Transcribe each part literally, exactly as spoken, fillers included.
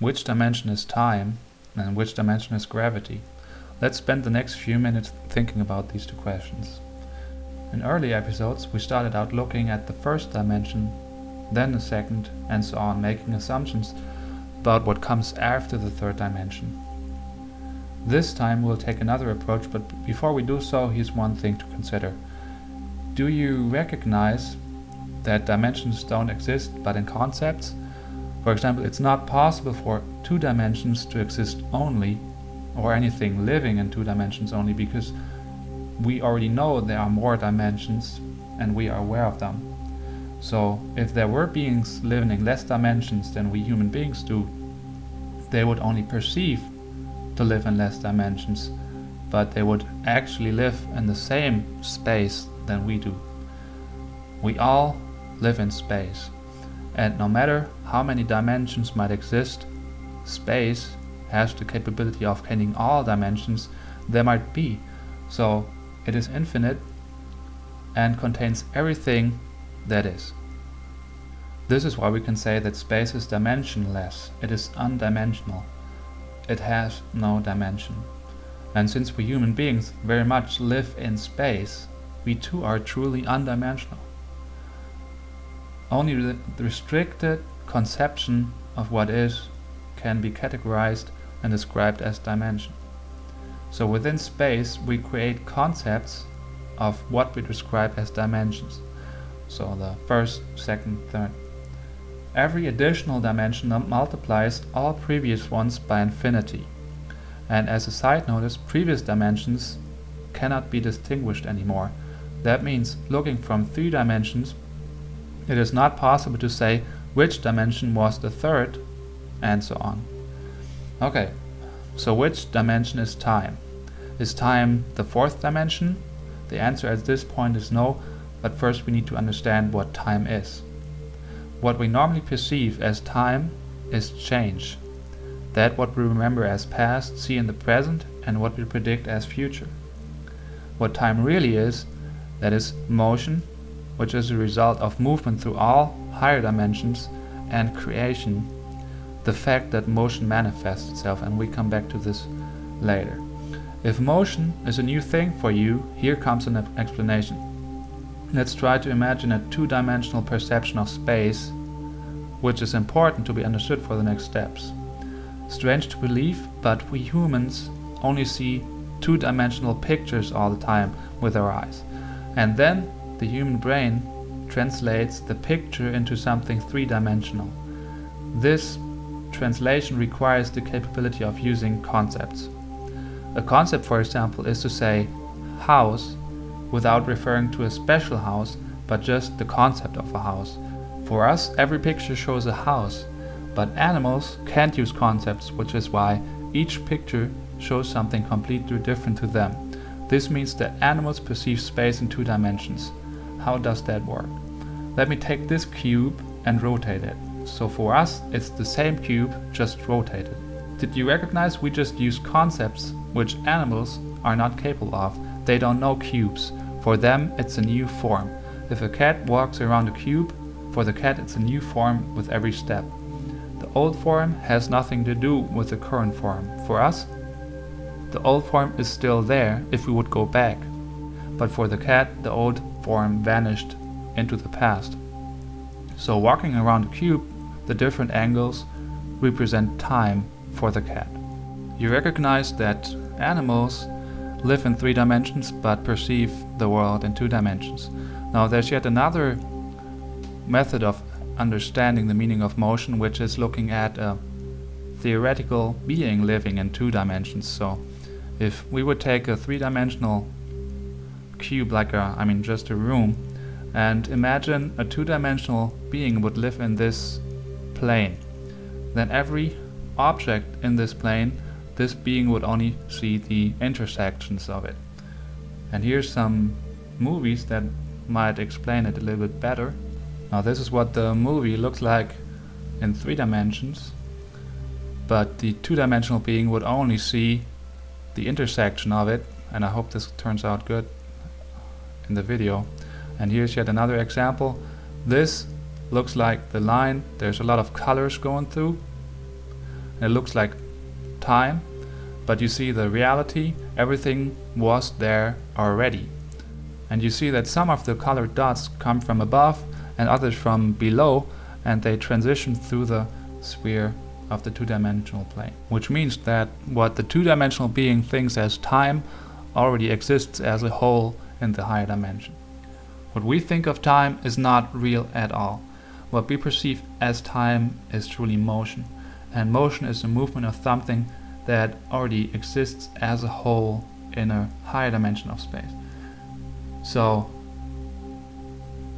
which dimension is time and which dimension is gravity? Let's spend the next few minutes thinking about these two questions. In early episodes we started out looking at the first dimension, then the second, and so on, making assumptions about what comes after the third dimension. This time we'll take another approach, but before we do so, here's one thing to consider. Do you recognize that dimensions don't exist but in concepts? For example, it's not possible for two dimensions to exist only, or anything living in two dimensions only, because we already know there are more dimensions and we are aware of them. So if there were beings living in less dimensions than we human beings do, they would only perceive to live in less dimensions, but they would actually live in the same space than we do. We all live in space, and no matter how many dimensions might exist, space has the capability of containing all dimensions there might be. So it is infinite and contains everything that is. This is why we can say that space is dimensionless. It is undimensional. It has no dimension. And since we human beings very much live in space, we too are truly undimensional. Only the restricted conception of what is can be categorized and described as dimension. So within space we create concepts of what we describe as dimensions. So the first, second, third. Every additional dimension multiplies all previous ones by infinity. And as a side notice, previous dimensions cannot be distinguished anymore. That means looking from three dimensions, it is not possible to say which dimension was the third, and so on. Okay, so which dimension is time? Is time the fourth dimension? The answer at this point is no, but first we need to understand what time is. What we normally perceive as time is change. That what we remember as past, see in the present, and what we predict as future. What time really is, that is motion, which is a result of movement through all higher dimensions, and creation, the fact that motion manifests itself, and we come back to this later. If motion is a new thing for you, here comes an explanation. Let's try to imagine a two-dimensional perception of space, which is important to be understood for the next steps. Strange to believe, but we humans only see two-dimensional pictures all the time with our eyes. And then the human brain translates the picture into something three-dimensional. This translation requires the capability of using concepts. A concept, for example, is to say house without referring to a special house, but just the concept of a house. For us, every picture shows a house, but animals can't use concepts, which is why each picture shows something completely different to them. This means that animals perceive space in two dimensions. How does that work? Let me take this cube and rotate it. So for us, it's the same cube, just rotated. Did you recognize we just use concepts which animals are not capable of? They don't know cubes. For them, it's a new form. If a cat walks around a cube, for the cat it's a new form with every step. The old form has nothing to do with the current form. For us, the old form is still there if we would go back. But for the cat, the old form vanished into the past. So walking around a cube, the different angles represent time for the cat. You recognize that animals live in three dimensions but perceive the world in two dimensions. Now there's yet another method of understanding the meaning of motion, which is looking at a theoretical being living in two dimensions. So if we would take a three-dimensional cube, like a, I mean just a room, and imagine a two-dimensional being would live in this plane. Then every object in this plane, this being would only see the intersections of it. And here's some movies that might explain it a little bit better. Now this is what the movie looks like in three dimensions, but the two-dimensional being would only see the intersection of it, and I hope this turns out good in the video. And here's yet another example. This looks like the line. There's a lot of colors going through. and it looks like time, but you see the reality, everything was there already. And you see that some of the colored dots come from above and others from below, and they transition through the sphere of the two-dimensional plane. Which means that what the two-dimensional being thinks as time already exists as a whole in the higher dimension. What we think of time is not real at all. What we perceive as time is truly motion. And motion is the movement of something that already exists as a whole in a higher dimension of space. So,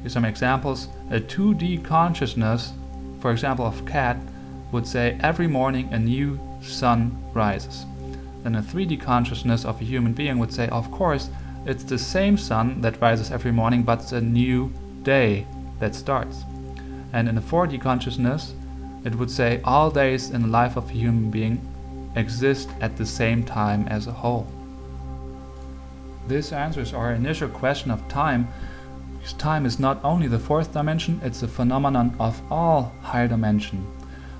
here's some examples. A two D consciousness, for example of cat, would say every morning a new sun rises. Then a three D consciousness of a human being would say, of course, it's the same sun that rises every morning, but it's a new day that starts. And in a four D consciousness, it would say all days in the life of a human being exist at the same time as a whole. This answers our initial question of time, because time is not only the fourth dimension, it's a phenomenon of all higher dimensions.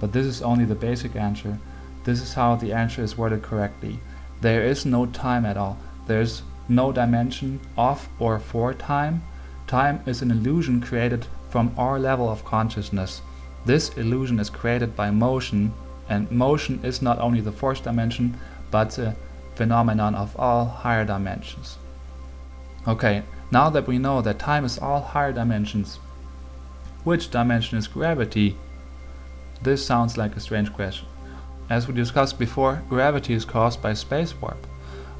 But this is only the basic answer. This is how the answer is worded correctly. There is no time at all. There is no dimension of or for time. Time is an illusion created from our level of consciousness. This illusion is created by motion, and motion is not only the fourth dimension, but a phenomenon of all higher dimensions. Okay, now that we know that time is all higher dimensions, which dimension is gravity? This sounds like a strange question. As we discussed before, gravity is caused by space warp.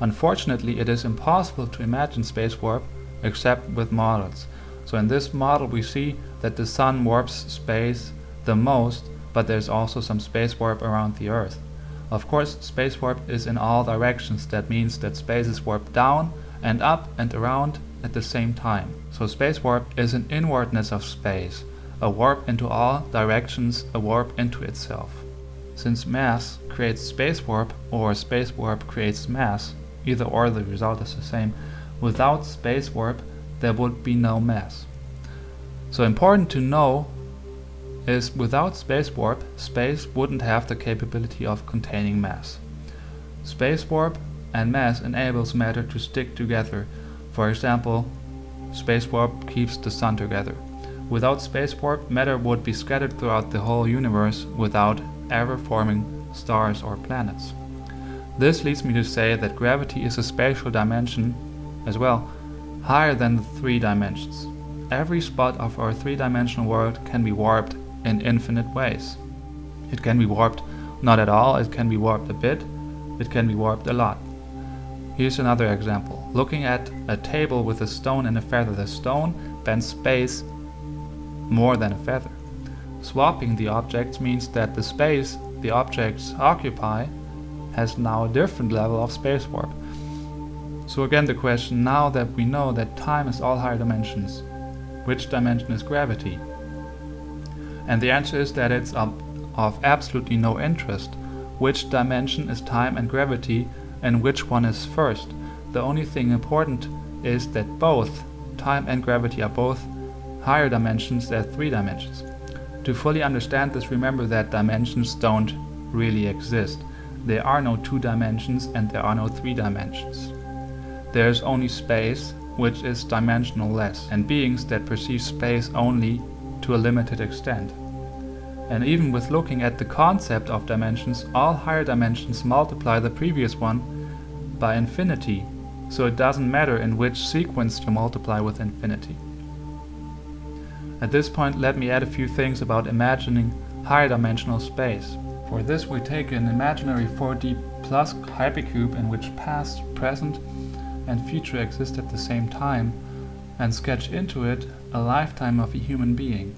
Unfortunately, it is impossible to imagine space warp except with models. So in this model we see that the sun warps space the most, but there's also some space warp around the Earth. Of course, space warp is in all directions. That means that space is warped down and up and around at the same time. So space warp is an inwardness of space. A warp into all directions, a warp into itself. Since mass creates space warp, or space warp creates mass, either or the result is the same, without space warp there would be no mass. So important to know is without space warp, space wouldn't have the capability of containing mass. Space warp and mass enables matter to stick together. For example, space warp keeps the sun together. Without space warp, matter would be scattered throughout the whole universe without ever forming stars or planets. This leads me to say that gravity is a spatial dimension as well, higher than the three dimensions. Every spot of our three-dimensional world can be warped in infinite ways. It can be warped not at all, it can be warped a bit, it can be warped a lot. Here's another example. Looking at a table with a stone and a feather, the stone bends space more than a feather. Swapping the objects means that the space the objects occupy has now a different level of space warp. So again the question, now that we know that time is all higher dimensions, which dimension is gravity? And the answer is that it's of, of absolutely no interest. Which dimension is time and gravity, and which one is first? The only thing important is that both time and gravity are both higher dimensions than three dimensions. To fully understand this, remember that dimensions don't really exist. There are no two dimensions and there are no three dimensions. There is only space, which is dimensional less, and beings that perceive space only to a limited extent. And even with looking at the concept of dimensions, all higher dimensions multiply the previous one by infinity, so it doesn't matter in which sequence you multiply with infinity. At this point, let me add a few things about imagining higher dimensional space. For this we take an imaginary four D plus hypercube in which past, present and future exist at the same time, and sketch into it a lifetime of a human being.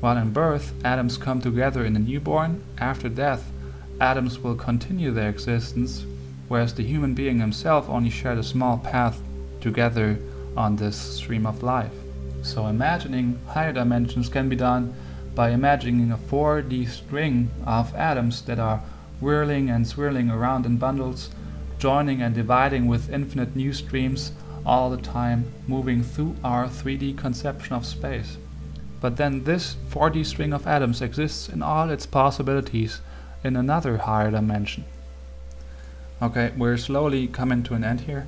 While in birth atoms come together in a newborn, after death atoms will continue their existence, whereas the human being himself only shared a small path together on this stream of life. So imagining higher dimensions can be done by imagining a four D string of atoms that are whirling and swirling around in bundles, joining and dividing with infinite new streams all the time, moving through our three D conception of space. But then this four D string of atoms exists in all its possibilities in another higher dimension. Okay, we're slowly coming to an end here,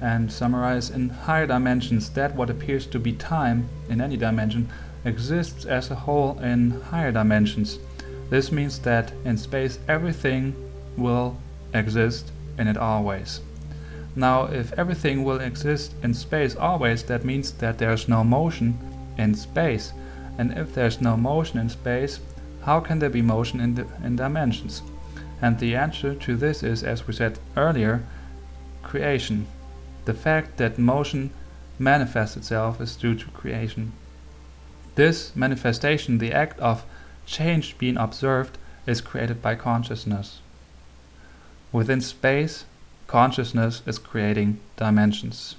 and summarize: in higher dimensions, that what appears to be time in any dimension exists as a whole in higher dimensions. This means that in space everything will exist in it always. Now, if everything will exist in space always, that means that there's no motion in space. And if there's no motion in space, how can there be motion in, the, in dimensions? And the answer to this is, as we said earlier, creation. The fact that motion manifests itself is due to creation. This manifestation, the act of change being observed, is created by consciousness. Within space, consciousness is creating dimensions.